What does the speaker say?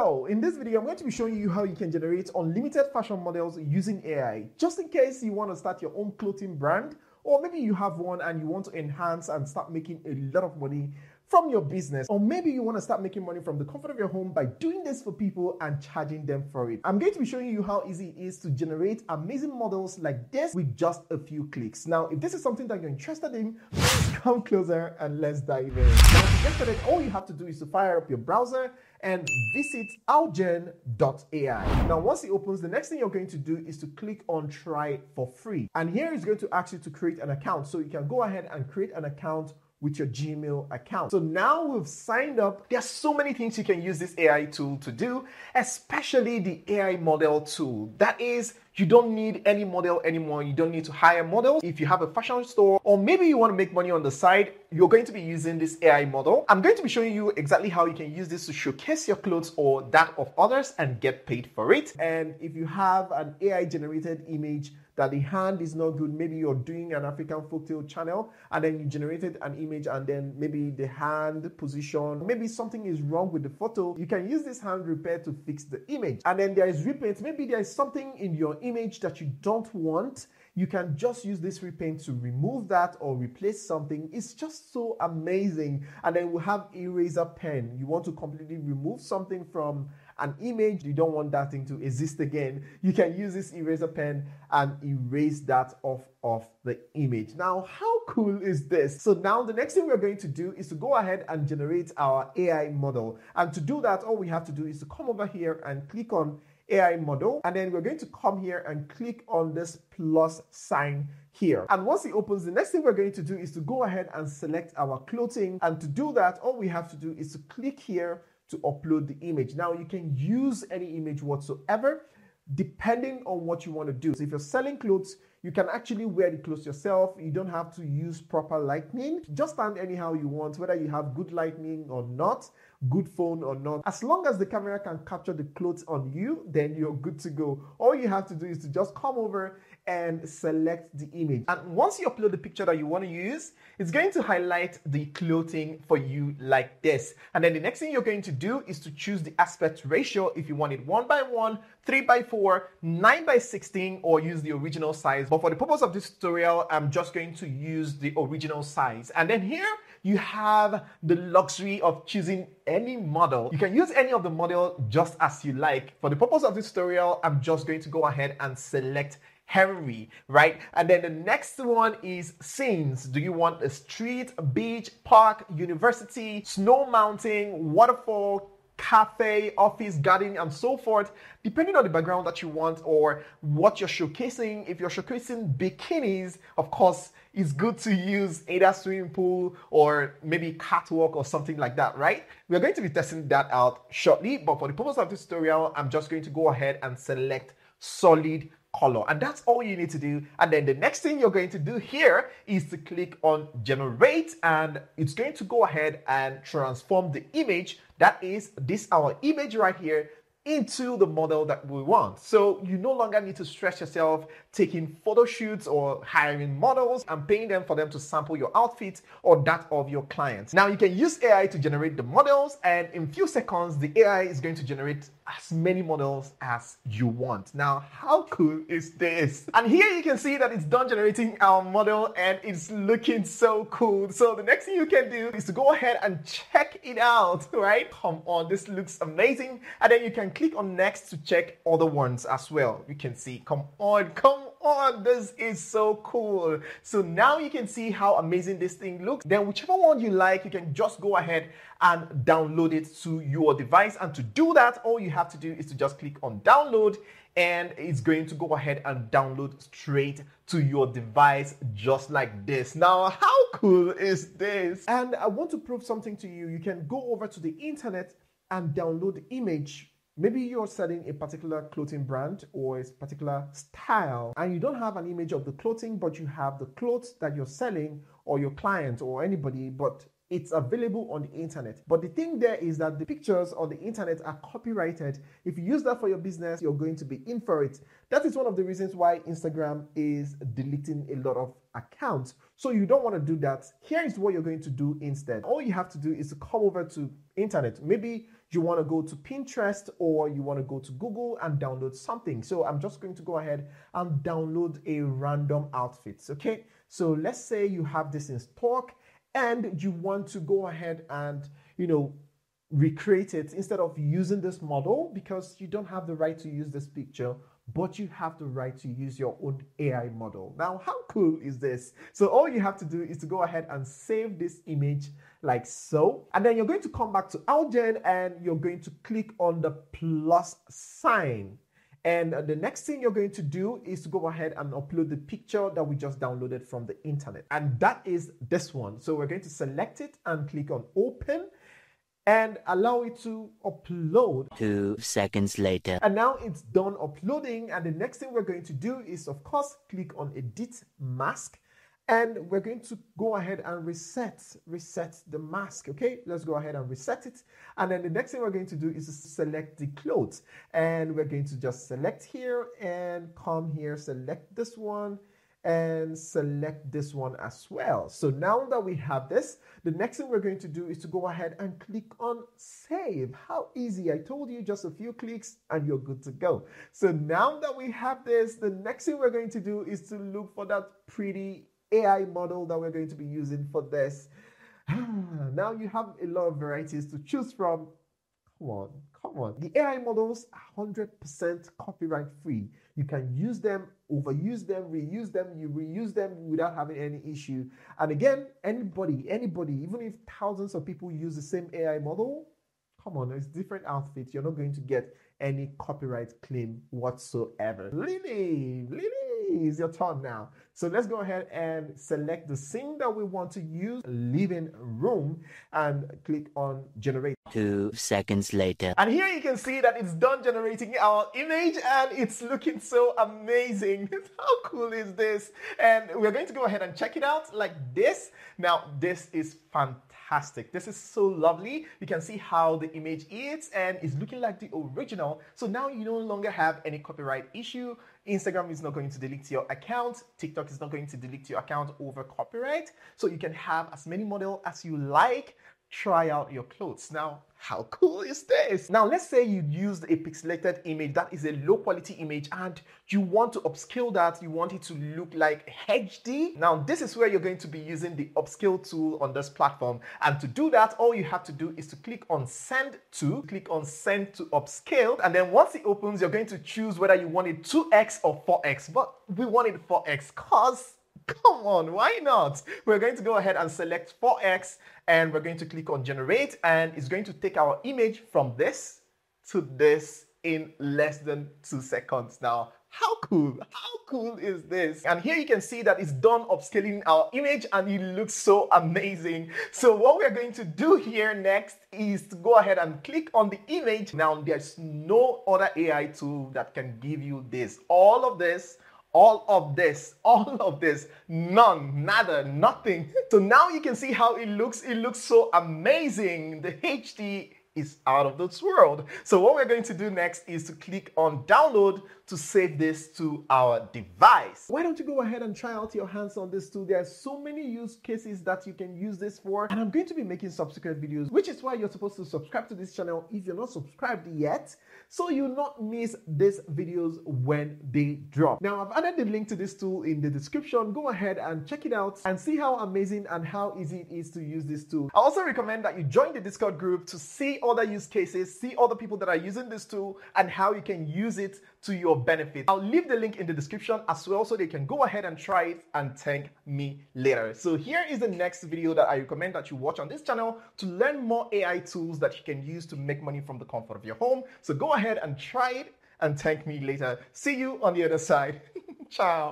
So in this video, I'm going to be showing you how you can generate unlimited fashion models using AI, just in case you want to start your own clothing brand, or maybe you have one and you want to enhance and start making a lot of money from your business, or maybe you want to start making money from the comfort of your home by doing this for people and charging them for it. I'm going to be showing you how easy it is to generate amazing models like this with just a few clicks. Now, if this is something that you're interested in, please come closer and let's dive in. Now, to get started, all you have to do is to fire up your browser and visit aoGen.ai. Now, once it opens, the next thing you're going to do is to click on try for free. And here it's going to ask you to create an account. So you can go ahead and create an account with your Gmail account. So now we've signed up. There's so many things you can use this AI tool to do, especially the AI model tool. That is, you don't need any model anymore. You don't need to hire models. If you have a fashion store, or maybe you want to make money on the side, you're going to be using this AI model. I'm going to be showing you exactly how you can use this to showcase your clothes or that of others and get paid for it. And if you have an AI generated image that the hand is not good, maybe you're doing an African folktale channel and then you generated an image and then maybe the hand position, maybe something is wrong with the photo, you can use this hand repair to fix the image. And then there is repaint. Maybe there is something in your image that you don't want. You can just use this repaint to remove that or replace something. It's just so amazing. And then we'll have eraser pen. You want to completely remove something from an image, you don't want that thing to exist again, you can use this eraser pen and erase that off of the image. Now, how cool is this? So now the next thing we're going to do is to go ahead and generate our AI model. And to do that, all we have to do is to come over here and click on AI model, and then we're going to come here and click on this plus sign here. And once it opens, the next thing we're going to do is to go ahead and select our clothing. And to do that, all we have to do is to click here to upload the image. Now you can use any image whatsoever, depending on what you want to do. So if you're selling clothes, you can actually wear the clothes yourself. You don't have to use proper lighting. Just stand anyhow you want, whether you have good lighting or not, good phone or not. As long as the camera can capture the clothes on you, then you're good to go. All you have to do is to just come over and select the image. And once you upload the picture that you want to use, it's going to highlight the clothing for you like this. And then the next thing you're going to do is to choose the aspect ratio if you want it 1:1, 3:4, 9:16, or use the original size. But for the purpose of this tutorial, I'm just going to use the original size. And then here you have the luxury of choosing any model. You can use any of the model just as you like. For the purpose of this tutorial, I'm just going to go ahead and select Henry, right? And then the next one is scenes. Do you want a street, a beach, park, university, snow mountain, waterfall, cafe, office, garden, and so forth, depending on the background that you want or what you're showcasing. If you're showcasing bikinis, of course, it's good to use either swimming pool or maybe catwalk or something like that, right? We're going to be testing that out shortly, but for the purpose of this tutorial, I'm just going to go ahead and select solid color, and that's all you need to do. And then the next thing you're going to do here is to click on generate, and it's going to go ahead and transform the image, that is this our image right here, into the model that we want. So you no longer need to stress yourself taking photo shoots or hiring models and paying them for them to sample your outfit or that of your clients. Now you can use AI to generate the models, and in few seconds the AI is going to generate as many models as you want. Now, how cool is this? And here you can see that it's done generating our model and it's looking so cool. So the next thing you can do is to go ahead and check it out, right? Come on, this looks amazing. And then you can click on next to check other ones as well. You can see, come on, this is so cool. So now you can see how amazing this thing looks. Then whichever one you like, you can just go ahead and download it to your device. And to do that, all you have to do is to just click on download, and it's going to go ahead and download straight to your device just like this. Now, how cool is this? And I want to prove something to you. You can go over to the internet and download the image. Maybe you're selling a particular clothing brand or a particular style, and you don't have an image of the clothing, but you have the clothes that you're selling or your client or anybody, but it's available on the internet. But the thing there is that the pictures on the internet are copyrighted. If you use that for your business, you're going to be in for it. That is one of the reasons why Instagram is deleting a lot of accounts. So you don't want to do that. Here is what you're going to do instead. All you have to do is to come over to internet. Maybe you want to go to Pinterest or you want to go to Google and download something. So I'm just going to go ahead and download a random outfit. Okay, so let's say you have this in stock and you want to go ahead and, you know, recreate it instead of using this model, because you don't have the right to use this picture, but you have the right to use your own AI model. Now, how cool is this? So all you have to do is to go ahead and save this image like so, and then you're going to come back to aoGen and you're going to click on the plus sign. And the next thing you're going to do is to go ahead and upload the picture that we just downloaded from the internet. And that is this one. So we're going to select it and click on open and allow it to upload. 2 seconds later. And now it's done uploading. And the next thing we're going to do is, of course, click on edit mask. And we're going to go ahead and reset the mask. Okay, let's go ahead and reset it. And then the next thing we're going to do is to select the clothes. And we're going to just select here and come here, select this one, and select this one as well. So now that we have this, the next thing we're going to do is to go ahead and click on save. How easy. I told you, just a few clicks and you're good to go. So now that we have this, the next thing we're going to do is to look for that pretty AI model that we're going to be using for this. Now you have a lot of varieties to choose from. Come on. The AI models are 100% copyright free. You can use them, overuse them, reuse them, you reuse them without having any issue. And again, anybody, even if thousands of people use the same AI model, come on, it's different outfits. You're not going to get any copyright claim whatsoever. Lily, it's your turn now. So let's go ahead and select the scene that we want to use, living room, and click on generate. 2 seconds later. And here you can see that it's done generating our image and it's looking so amazing. How cool is this? And we're going to go ahead and check it out like this. Now, this is fantastic. This is so lovely. You can see how the image is and it's looking like the original. So now you no longer have any copyright issue. Instagram is not going to delete your account. TikTok is not going to delete your account over copyright. So you can have as many models as you like. Try out your clothes. Now, how cool is this? Now, let's say you used a pixelated image that is a low quality image and you want to upscale that. You want it to look like HD. Now, this is where you're going to be using the upscale tool on this platform. And to do that, all you have to do is to click on send to, upscale. And then once it opens, you're going to choose whether you want it 2x or 4x. But we want it 4x because, come on, why not? We're going to go ahead and select 4x and we're going to click on generate, and it's going to take our image from this to this in less than 2 seconds. Now, how cool is this? And here you can see that it's done upscaling our image and it looks so amazing. So what we're going to do here next is to go ahead and click on the image. Now, there's no other AI tool that can give you this. All of this, none, nada, nothing. So now you can see how it looks. It looks so amazing. The HD is out of this world. So what we're going to do next is to click on download to save this to our device. Why don't you go ahead and try out your hands on this tool? There are so many use cases that you can use this for, and I'm going to be making subsequent videos, which is why you're supposed to subscribe to this channel if you're not subscribed yet, so you'll not miss these videos when they drop. Now, I've added the link to this tool in the description. Go ahead and check it out and see how amazing and how easy it is to use this tool. I also recommend that you join the Discord group to see other use cases, see other people that are using this tool and how you can use it to your benefit. I'll leave the link in the description as well so they can go ahead and try it and thank me later. So here is the next video that I recommend that you watch on this channel to learn more AI tools that you can use to make money from the comfort of your home. So go ahead and try it and thank me later. See you on the other side. Ciao.